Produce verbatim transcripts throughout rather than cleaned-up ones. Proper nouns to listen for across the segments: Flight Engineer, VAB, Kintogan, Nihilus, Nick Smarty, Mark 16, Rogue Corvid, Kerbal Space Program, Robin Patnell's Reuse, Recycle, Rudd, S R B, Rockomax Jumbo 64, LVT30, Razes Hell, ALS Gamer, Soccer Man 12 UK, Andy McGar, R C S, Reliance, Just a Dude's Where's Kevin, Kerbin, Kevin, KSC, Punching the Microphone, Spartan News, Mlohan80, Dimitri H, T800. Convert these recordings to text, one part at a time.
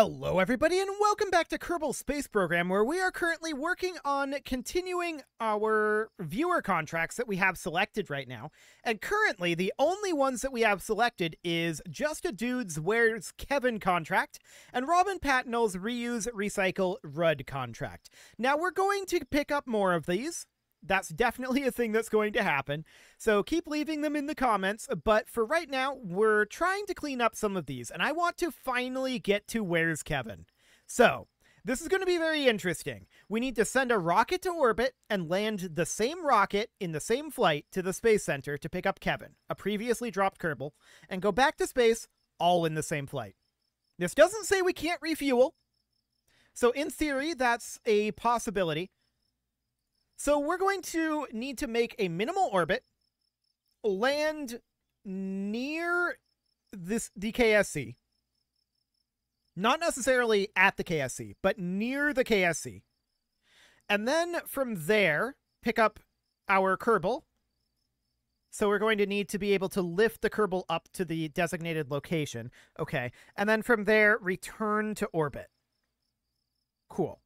Hello everybody and welcome back to Kerbal Space Program, where we are currently working on continuing our viewer contracts that we have selected right now. And currently the only ones that we have selected is Just a Dude's Where's Kevin contract and Robin Patnell's Reuse, Recycle, Rudd contract. Now we're going to pick up more of these. That's definitely a thing that's going to happen, so keep leaving them in the comments. But for right now, we're trying to clean up some of these, and I want to finally get to Where's Kevin. So, this is going to be very interesting. We need to send a rocket to orbit and land the same rocket in the same flight to the Space Center to pick up Kevin, a previously dropped Kerbal, and go back to space all in the same flight. This doesn't say we can't refuel, so in theory, that's a possibility. So we're going to need to make a minimal orbit, land near this the K S C. Not necessarily at the K S C, but near the K S C. And then from there, pick up our Kerbal. So we're going to need to be able to lift the Kerbal up to the designated location. Okay. And then from there, return to orbit. Cool.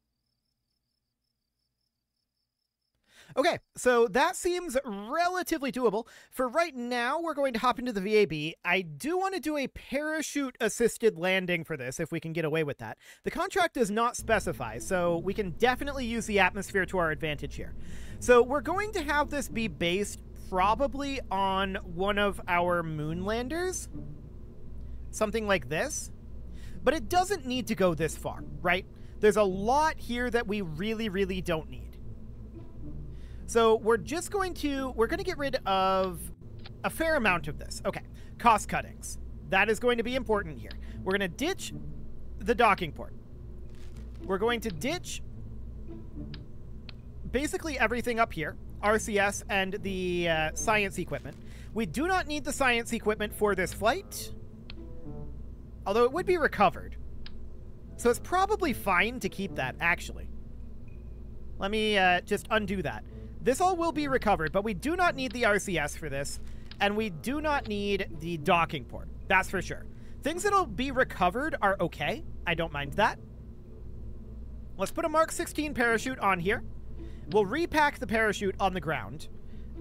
Okay, so that seems relatively doable. For right now, we're going to hop into the V A B. I do want to do a parachute-assisted landing for this, if we can get away with that. The contract does not specify, so we can definitely use the atmosphere to our advantage here. So we're going to have this be based probably on one of our moon landers, something like this. But it doesn't need to go this far, right? There's a lot here that we really, really don't need. So we're just going to, we're going to get rid of a fair amount of this. Okay, cost cuttings. That is going to be important here. We're going to ditch the docking port. We're going to ditch basically everything up here, R C S and the uh, science equipment. We do not need the science equipment for this flight, although it would be recovered. So it's probably fine to keep that, actually. Let me uh, just undo that. This all will be recovered, but we do not need the R C S for this, and we do not need the docking port. That's for sure. Things that'll be recovered are okay. I don't mind that. Let's put a Mark sixteen parachute on here. We'll repack the parachute on the ground,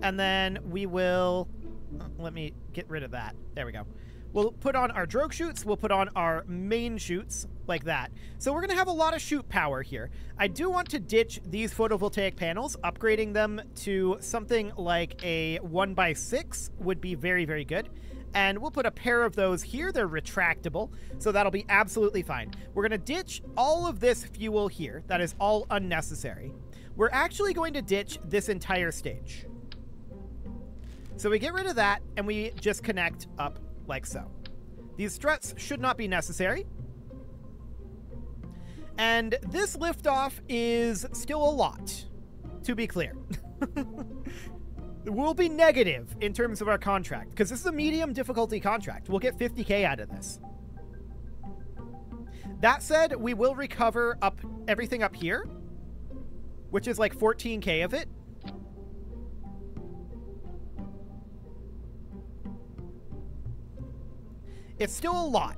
and then we will... Let me get rid of that. There we go. We'll put on our drogue chutes. We'll put on our main chutes like that. So we're going to have a lot of chute power here. I do want to ditch these photovoltaic panels. Upgrading them to something like a one by six would be very, very good. And we'll put a pair of those here. They're retractable, so that'll be absolutely fine. We're going to ditch all of this fuel here. That is all unnecessary. We're actually going to ditch this entire stage. So we get rid of that, and we just connect up like so. These struts should not be necessary. And this liftoff is still a lot, to be clear. We'll be negative in terms of our contract, because this is a medium difficulty contract. We'll get fifty K out of this. That said, we will recover up everything up here, which is like fourteen K of it. It's still a lot,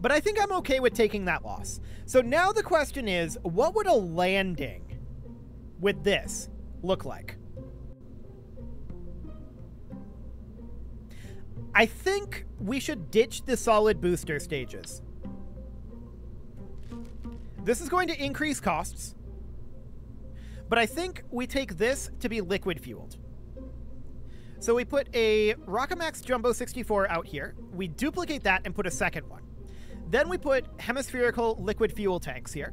but I think I'm okay with taking that loss. So now the question is, what would a landing with this look like? I think we should ditch the solid booster stages. This is going to increase costs, but I think we take this to be liquid fueled. So we put a Rockomax Jumbo sixty-four out here. We duplicate that and put a second one. Then we put hemispherical liquid fuel tanks here.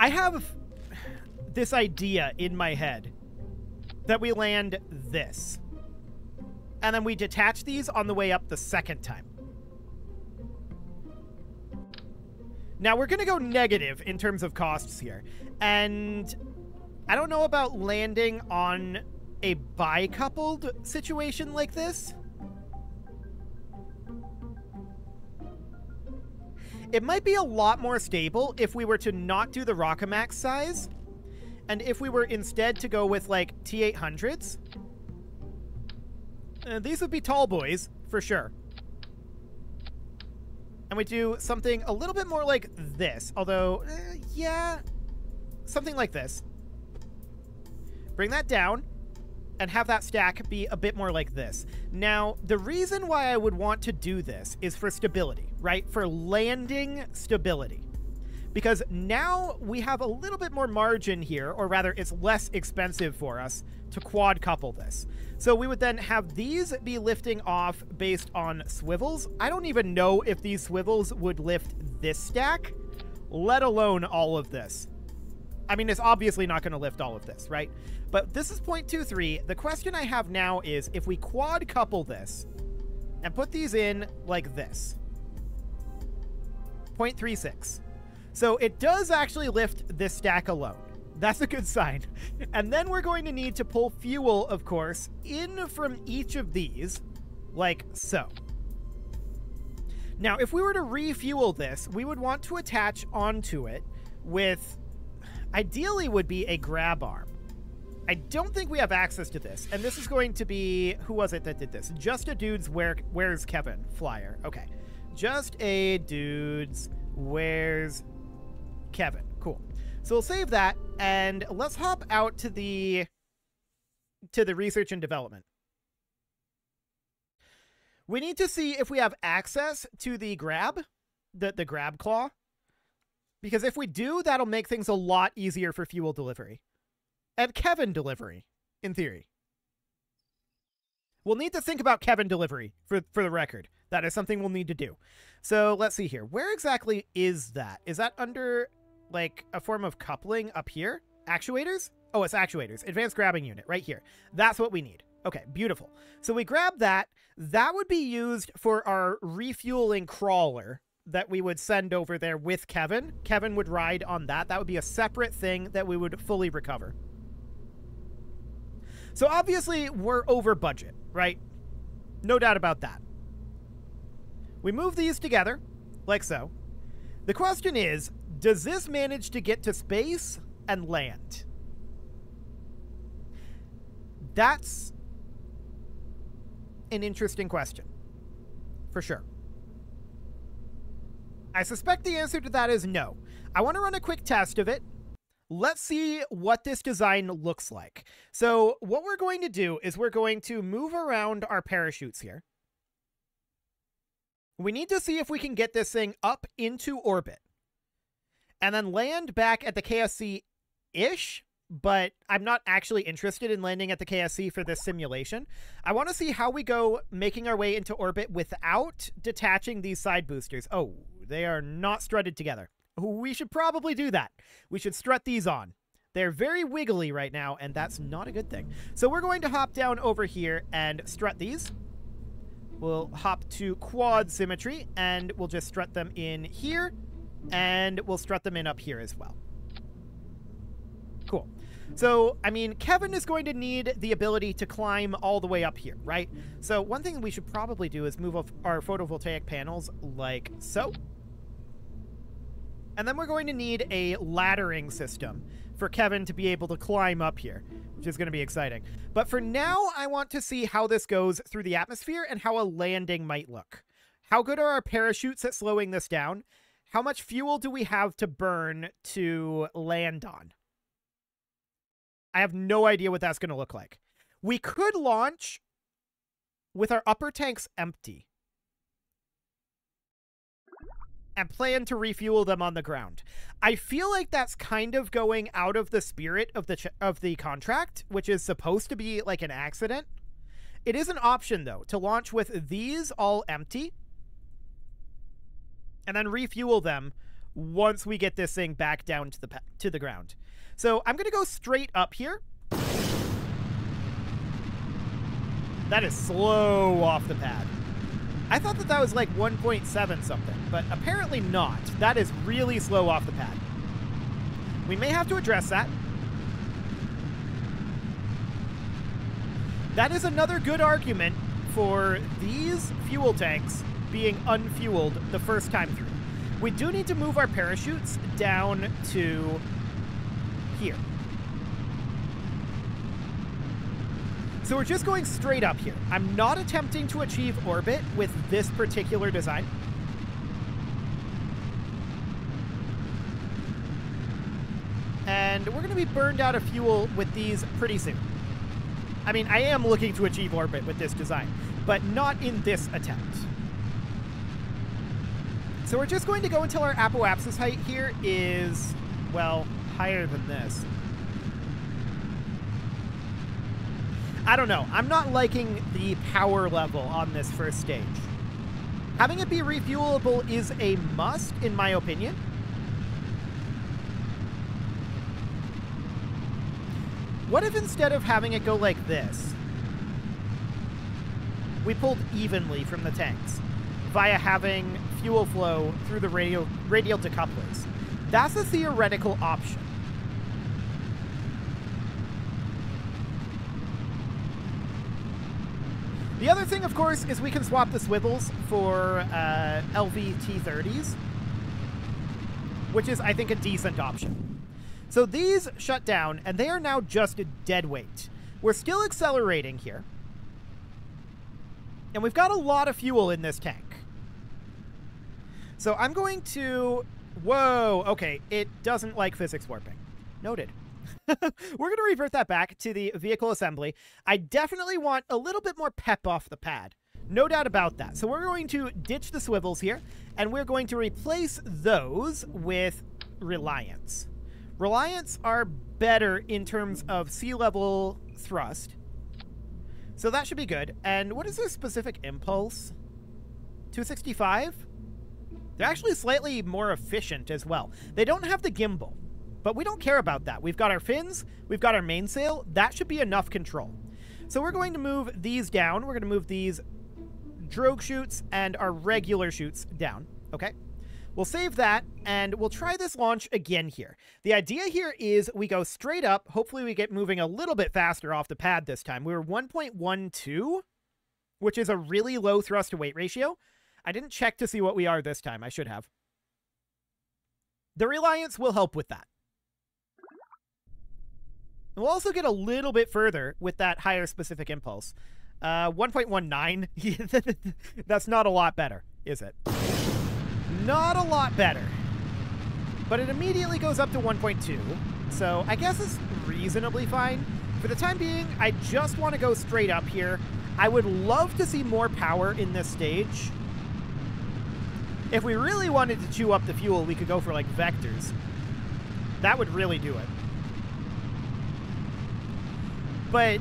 I have this idea in my head that we land this. And then we detach these on the way up the second time. Now we're going to go negative in terms of costs here. And I don't know about landing on a bi-coupled situation like this. It might be a lot more stable if we were to not do the Rockomax size, and if we were instead to go with, like, T eight hundreds. Uh, these would be tall boys, for sure. and we do something a little bit more like this, although, eh, yeah, something like this. Bring that down and have that stack be a bit more like this. Now, the reason why I would want to do this is for stability, right? For landing stability. Because now we have a little bit more margin here, or rather it's less expensive for us to quad couple this. So we would then have these be lifting off based on swivels. I don't even know if these swivels would lift this stack, let alone all of this. I mean, it's obviously not going to lift all of this, right? But this is point two three. The question I have now is if we quad couple this and put these in like this. point three six. So it does actually lift this stack alone. That's a good sign. And then we're going to need to pull fuel, of course, in from each of these, like so. Now, if we were to refuel this, we would want to attach onto it with, ideally would be a grab arm. I don't think we have access to this. And this is going to be, who was it that did this? Just a Dude's Where, Where's Kevin flyer. Okay. Just a Dude's Where's Kevin. Cool. So we'll save that, and let's hop out to the to the research and development. We need to see if we have access to the grab, the, the grab claw, because if we do, that'll make things a lot easier for fuel delivery and Kevin delivery, in theory. We'll need to think about Kevin delivery, for, for the record. That is something we'll need to do. So let's see here. Where exactly is that? Is that under, like, a form of coupling up here? Actuators? Oh, it's actuators. Advanced grabbing unit right here. That's what we need. Okay, beautiful. So we grab that. That would be used for our refueling crawler that we would send over there with Kevin. Kevin would ride on that. That would be a separate thing that we would fully recover. So obviously we're over budget, right? No doubt about that. We move these together, like so. The question is, does this manage to get to space and land? That's an interesting question, for sure. I suspect the answer to that is no. I want to run a quick test of it. Let's see what this design looks like. So what we're going to do is we're going to move around our parachutes here. We need to see if we can get this thing up into orbit and then land back at the K S C-ish, but I'm not actually interested in landing at the K S C for this simulation. I want to see how we go making our way into orbit without detaching these side boosters. Oh, they are not strutted together. We should probably do that. We should strut these on. They're very wiggly right now, and that's not a good thing. So we're going to hop down over here and strut these. We'll hop to quad symmetry, and we'll just strut them in here, and we'll strut them in up here as well. Cool. So, I mean, Kevin is going to need the ability to climb all the way up here, right? So one thing we should probably do is move off our photovoltaic panels like so. And then we're going to need a laddering system for Kevin to be able to climb up here, which is going to be exciting. But for now, I want to see how this goes through the atmosphere and how a landing might look. How good are our parachutes at slowing this down? How much fuel do we have to burn to land on? I have no idea what that's going to look like. We could launch with our upper tanks empty and plan to refuel them on the ground. I feel like that's kind of going out of the spirit of the ch of the contract, which is supposed to be like an accident. It is an option, though, to launch with these all empty and then refuel them once we get this thing back down to the pe to the ground. So I'm going to go straight up here. That is slow off the pad. I thought that that was like one point seven something, but apparently not. That is really slow off the pad. We may have to address that. That is another good argument for these fuel tanks being unfueled the first time through. We do need to move our parachutes down to here. So we're just going straight up here. I'm not attempting to achieve orbit with this particular design. and we're going to be burned out of fuel with these pretty soon. I mean, I am looking to achieve orbit with this design, but not in this attempt. So we're just going to go until our apoapsis height here is, well, higher than this. I don't know. I'm not liking the power level on this first stage. Having it be refuelable is a must, in my opinion. What if instead of having it go like this, we pulled evenly from the tanks via having fuel flow through the radial, radial decouplers? That's a theoretical option. The other thing, of course, is we can swap the swivels for uh, L V T thirties, which is, I think, a decent option. So these shut down, and they are now just a dead weight. We're still accelerating here. And we've got a lot of fuel in this tank. So I'm going to... Whoa, okay, it doesn't like physics warping. Noted. We're going to revert that back to the vehicle assembly. I definitely want a little bit more pep off the pad. No doubt about that. So we're going to ditch the swivels here, and we're going to replace those with Reliance. Reliance are better in terms of sea level thrust. So that should be good. And what is their specific impulse? two sixty-five? They're actually slightly more efficient as well. They don't have the gimbal, but we don't care about that. We've got our fins. We've got our mainsail. That should be enough control. So we're going to move these down. We're going to move these drogue chutes and our regular chutes down. Okay. We'll save that, and we'll try this launch again here. The idea here is we go straight up. Hopefully we get moving a little bit faster off the pad this time. We were one point one two, which is a really low thrust-to-weight ratio. I didn't check to see what we are this time. I should have. The Reliance will help with that. We'll also get a little bit further with that higher specific impulse. Uh, one point one nine. That's not a lot better, is it? Not a lot better, but it immediately goes up to one point two, so I guess it's reasonably fine. For the time being, I just want to go straight up here. I would love to see more power in this stage. If we really wanted to chew up the fuel, we could go for, like, vectors. That would really do it. But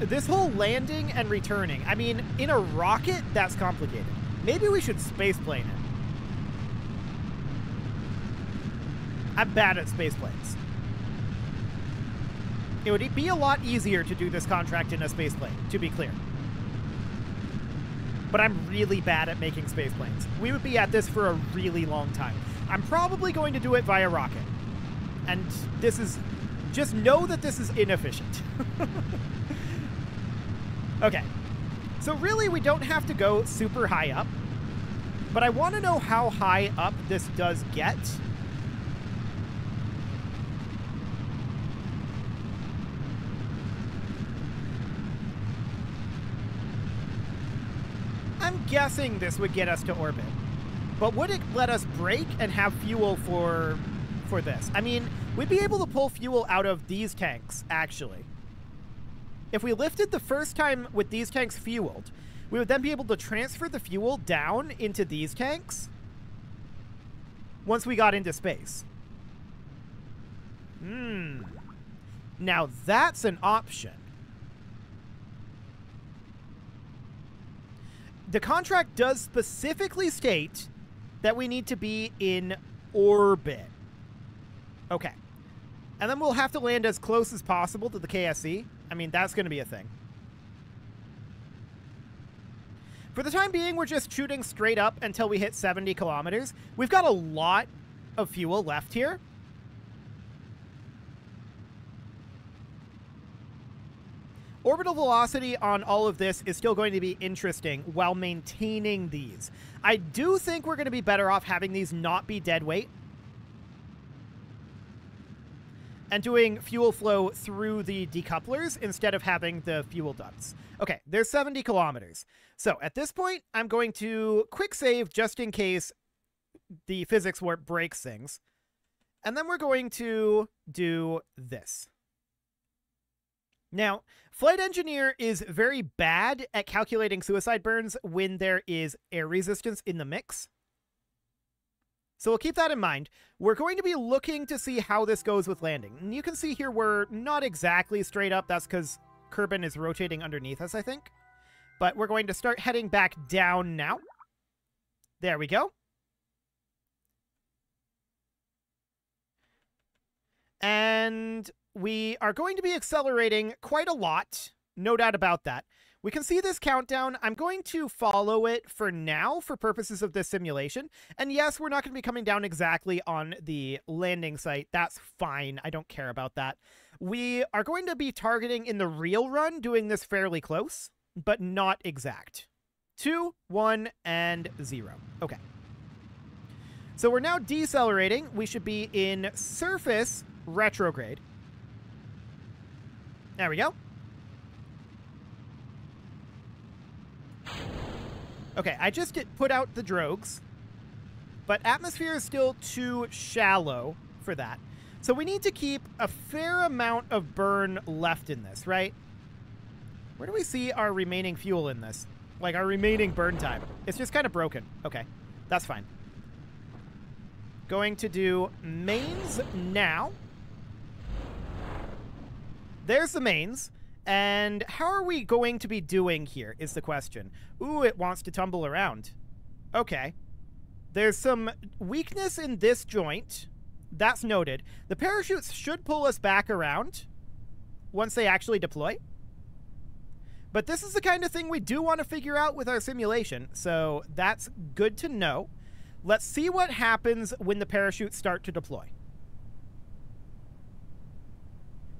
this whole landing and returning, I mean, in a rocket, that's complicated. Maybe we should spaceplane it. I'm bad at space planes. It would be a lot easier to do this contract in a space plane, to be clear. But I'm really bad at making space planes. We would be at this for a really long time. I'm probably going to do it via rocket. And this is... Just know that this is inefficient. Okay. So really, we don't have to go super high up. But I want to know how high up this does get. I'm guessing this would get us to orbit, but would it let us brake and have fuel for for this? I mean, we'd be able to pull fuel out of these tanks, actually. If we lifted the first time with these tanks fueled, we would then be able to transfer the fuel down into these tanks once we got into space. Hmm. Now that's an option. The contract does specifically state that we need to be in orbit. Okay. And then we'll have to land as close as possible to the K S C. I mean, that's going to be a thing. For the time being, we're just shooting straight up until we hit seventy kilometers. We've got a lot of fuel left here. Orbital velocity on all of this is still going to be interesting while maintaining these. I do think we're going to be better off having these not be dead weight and doing fuel flow through the decouplers instead of having the fuel ducts. Okay, there's seventy kilometers. So at this point, I'm going to quick save just in case the physics warp breaks things. And then we're going to do this. Now, Flight Engineer is very bad at calculating suicide burns when there is air resistance in the mix. So we'll keep that in mind. We're going to be looking to see how this goes with landing. And you can see here we're not exactly straight up. That's because Kerbin is rotating underneath us, I think. But we're going to start heading back down now. There we go. And we are going to be accelerating quite a lot. No doubt about that. We can see this countdown. I'm going to follow it for now for purposes of this simulation. And yes, we're not going to be coming down exactly on the landing site. That's fine. I don't care about that. We are going to be targeting in the real run, doing this fairly close, but not exact. Two, one, and zero. Okay. So we're now decelerating. We should be in surface retrograde. There we go. Okay, I just did put out the drogues, but atmosphere is still too shallow for that. So we need to keep a fair amount of burn left in this, right? Where do we see our remaining fuel in this? Like our remaining burn time. It's just kind of broken. Okay, that's fine. Going to do mains now. There's the mains. And how are we going to be doing here is the question. Ooh, it wants to tumble around. Okay. There's some weakness in this joint. That's noted. The parachutes should pull us back around once they actually deploy. But this is the kind of thing we do want to figure out with our simulation. So that's good to know. Let's see what happens when the parachutes start to deploy.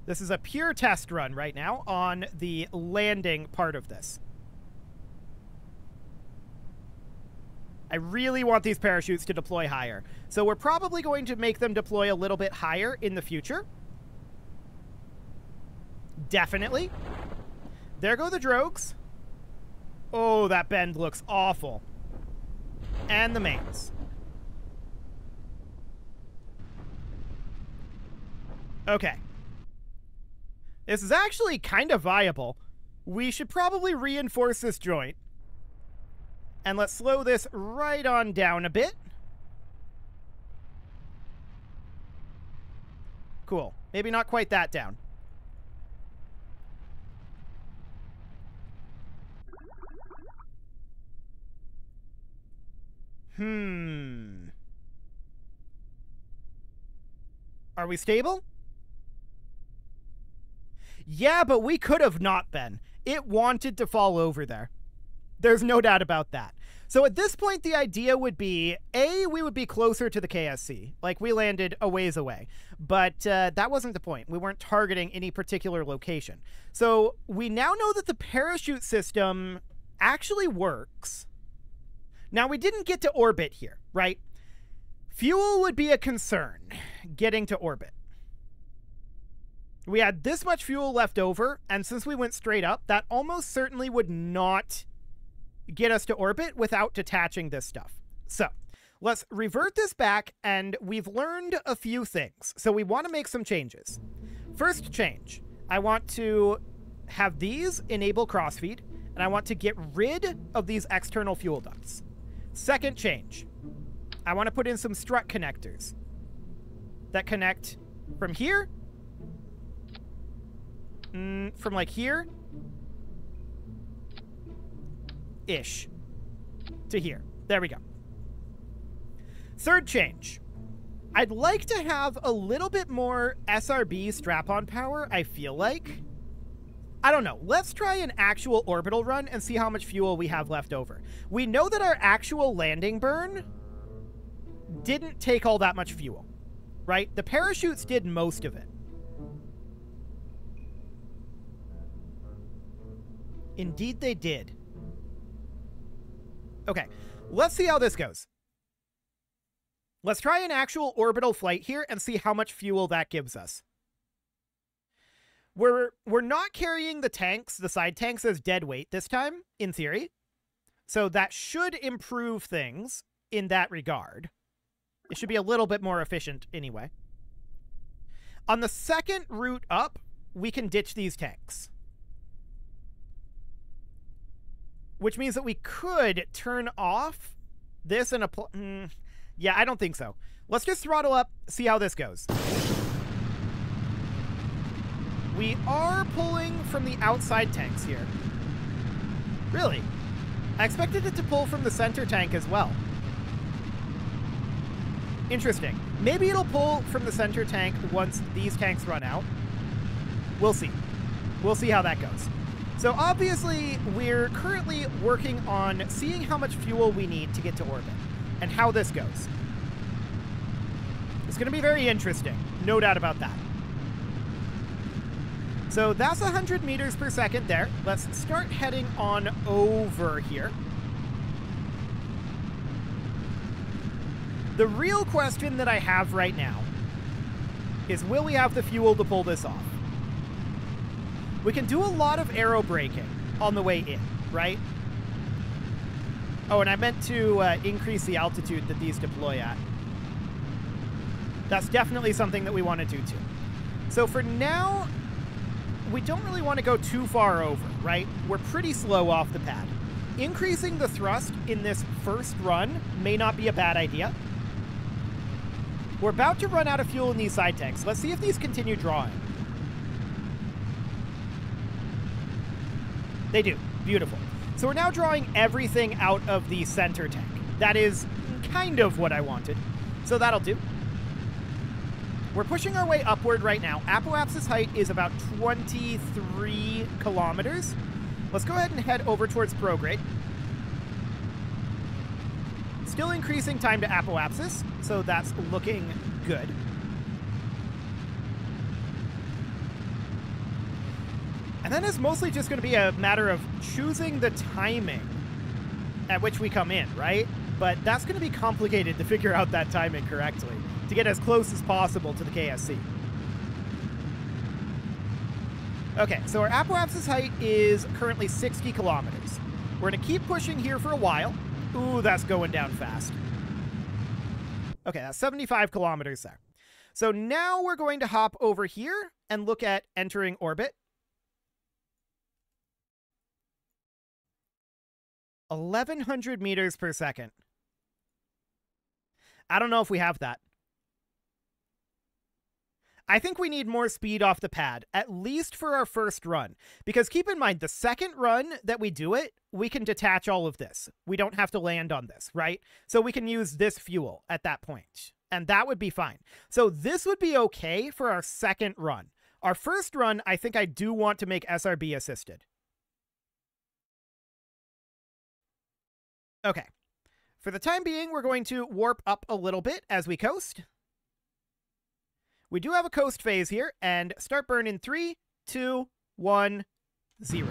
This is a pure test run right now on the landing part of this. I really want these parachutes to deploy higher. So we're probably going to make them deploy a little bit higher in the future. Definitely. There go the drogues. Oh, that bend looks awful. And the mains. Okay. This is actually kind of viable. We should probably reinforce this joint. And let's slow this right on down a bit. Cool. Maybe not quite that down. Hmm. Are we stable? Yeah, but we could have not been. It wanted to fall over there. There's no doubt about that. So at this point, the idea would be, A, we would be closer to the K S C. Like, we landed a ways away. But uh, that wasn't the point. We weren't targeting any particular location. So we now know that the parachute system actually works. Now, we didn't get to orbit here, right? Fuel would be a concern, getting to orbit. We had this much fuel left over, and since we went straight up, that almost certainly would not get us to orbit without detaching this stuff. So let's revert this back, and we've learned a few things. So we want to make some changes. First change, I want to have these enable crossfeed, and I want to get rid of these external fuel ducts. Second change, I want to put in some strut connectors that connect from here, from like here ish to here. There we go. Third change, I'd like to have a little bit more S R B strap-on power. I feel like, I don't know, let's try an actual orbital run and see how much fuel we have left over. We know that our actual landing burn didn't take all that much fuel, right? The parachutes did most of it. Indeed they did. Okay, let's see how this goes. Let's try an actual orbital flight here and see how much fuel that gives us. We're, we're not carrying the tanks, the side tanks, as dead weight this time, in theory. So that should improve things in that regard. It should be a little bit more efficient anyway. On the second route up, we can ditch these tanks. Which means that we could turn off this and apply... Mm, yeah, I don't think so. Let's just throttle up, see how this goes. We are pulling from the outside tanks here. Really? I expected it to pull from the center tank as well. Interesting. Maybe it'll pull from the center tank once these tanks run out. We'll see. We'll see how that goes. So obviously, we're currently working on seeing how much fuel we need to get to orbit and how this goes. It's going to be very interesting. No doubt about that. So that's one hundred meters per second there. Let's start heading on over here. The real question that I have right now is, will we have the fuel to pull this off? We can do a lot of aero braking on the way in, right? Oh, and I meant to uh, increase the altitude that these deploy at. That's definitely something that we want to do too. So for now, we don't really want to go too far over, right? We're pretty slow off the pad. Increasing the thrust in this first run may not be a bad idea. We're about to run out of fuel in these side tanks. Let's see if these continue drawing. They do. Beautiful. So we're now drawing everything out of the center tank. That is kind of what I wanted. So that'll do. We're pushing our way upward right now. Apoapsis height is about twenty-three kilometers. Let's go ahead and head over towards prograde. Still increasing time to apoapsis, so that's looking good. And then it's mostly just going to be a matter of choosing the timing at which we come in, right? But that's going to be complicated to figure out that timing correctly, to get as close as possible to the K S C. Okay, so our apoapsis height is currently sixty kilometers. We're going to keep pushing here for a while. Ooh, that's going down fast. Okay, that's seventy-five kilometers there. So now we're going to hop over here and look at entering orbit. eleven hundred meters per second. I don't know if we have that. I think we need more speed off the pad, at least for our first run. Because keep in mind, the second run that we do it, we can detach all of this. We don't have to land on this, right? So we can use this fuel at that point, and that would be fine. So this would be okay for our second run. Our first run, I think I do want to make S R B assisted. Okay. For the time being, we're going to warp up a little bit as we coast. We do have a coast phase here, and start burn in three, two, one, zero.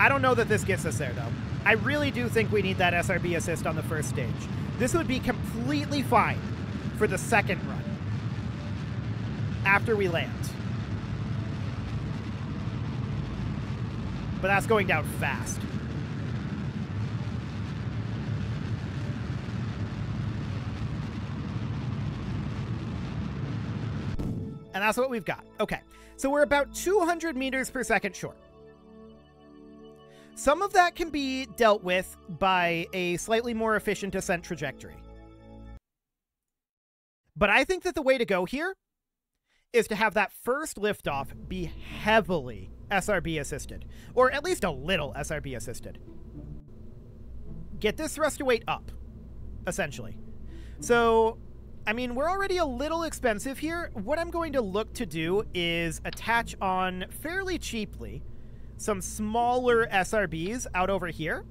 I don't know that this gets us there, though. I really do think we need that S R B assist on the first stage. This would be completely fine for the second run, after we land. But that's going down fast. And that's what we've got. Okay, so we're about two hundred meters per second short. Some of that can be dealt with by a slightly more efficient ascent trajectory. But I think that the way to go here is to have that first liftoff be heavily S R B assisted, or at least a little S R B assisted. Get this thrust to weight up, essentially. So... I mean, we're already a little expensive here. What I'm going to look to do is attach on fairly cheaply some smaller S R Bs out over here.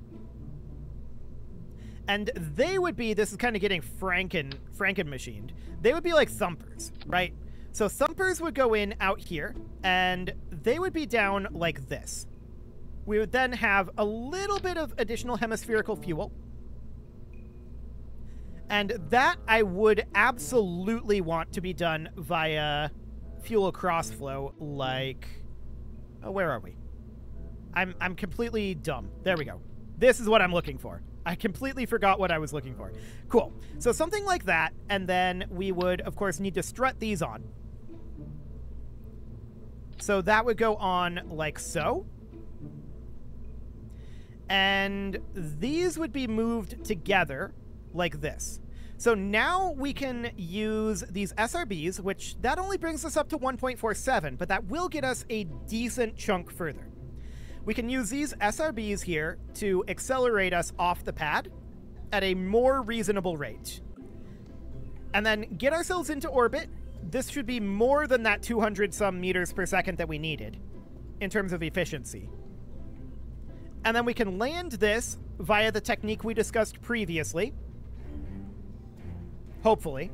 And they would be, this is kind of getting Franken, Franken machined. They would be like thumpers, right? So thumpers would go in out here and they would be down like this. We would then have a little bit of additional hemispherical fuel. And that I would absolutely want to be done via fuel crossflow, like... Oh, where are we? I'm, I'm completely dumb. There we go. This is what I'm looking for. I completely forgot what I was looking for. Cool. So something like that, and then we would, of course, need to strut these on. So that would go on like so. And these would be moved together like this. So now we can use these S R Bs, which that only brings us up to one point four seven, but that will get us a decent chunk further. We can use these S R Bs here to accelerate us off the pad at a more reasonable rate. And then get ourselves into orbit. This should be more than that two hundred some meters per second that we needed in terms of efficiency. And then we can land this via the technique we discussed previously. Hopefully.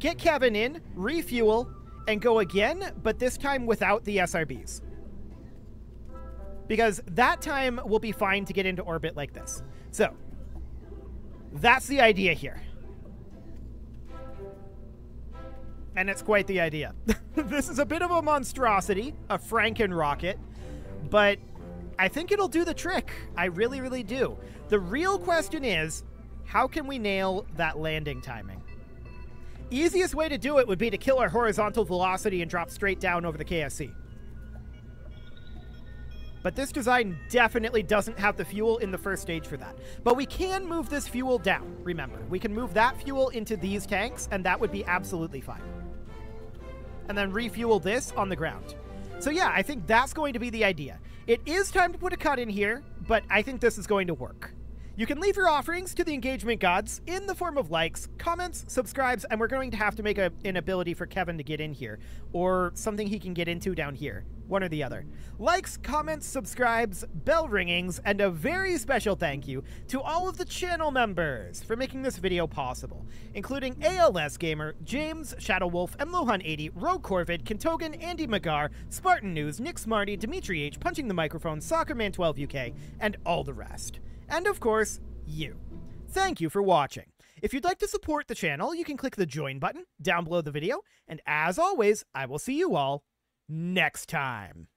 Get Kevin in, refuel, and go again, but this time without the S R Bs. Because that time we'll be fine to get into orbit like this. So, that's the idea here. And it's quite the idea. This is a bit of a monstrosity, a Franken rocket, but I think it'll do the trick. I really, really do. The real question is, how can we nail that landing timing? Easiest way to do it would be to kill our horizontal velocity and drop straight down over the K S C. But this design definitely doesn't have the fuel in the first stage for that. But we can move this fuel down, remember. We can move that fuel into these tanks, and that would be absolutely fine. And then refuel this on the ground. So yeah, I think that's going to be the idea. It is time to put a cut in here, but I think this is going to work. You can leave your offerings to the engagement gods in the form of likes, comments, subscribes, and we're going to have to make a, an ability for Kevin to get in here, or something he can get into down here, one or the other. Likes, comments, subscribes, bell ringings, and a very special thank you to all of the channel members for making this video possible, including A L S Gamer, James, Shadowwolf, Mlohan eighty, Rogue Corvid, Kintogan, Andy McGar, Spartan News, Nick Smarty, Dimitri H, Punching the Microphone, Soccer Man twelve U K, and all the rest. And of course, you. Thank you for watching. If you'd like to support the channel, you can click the join button down below the video. And as always, I will see you all next time.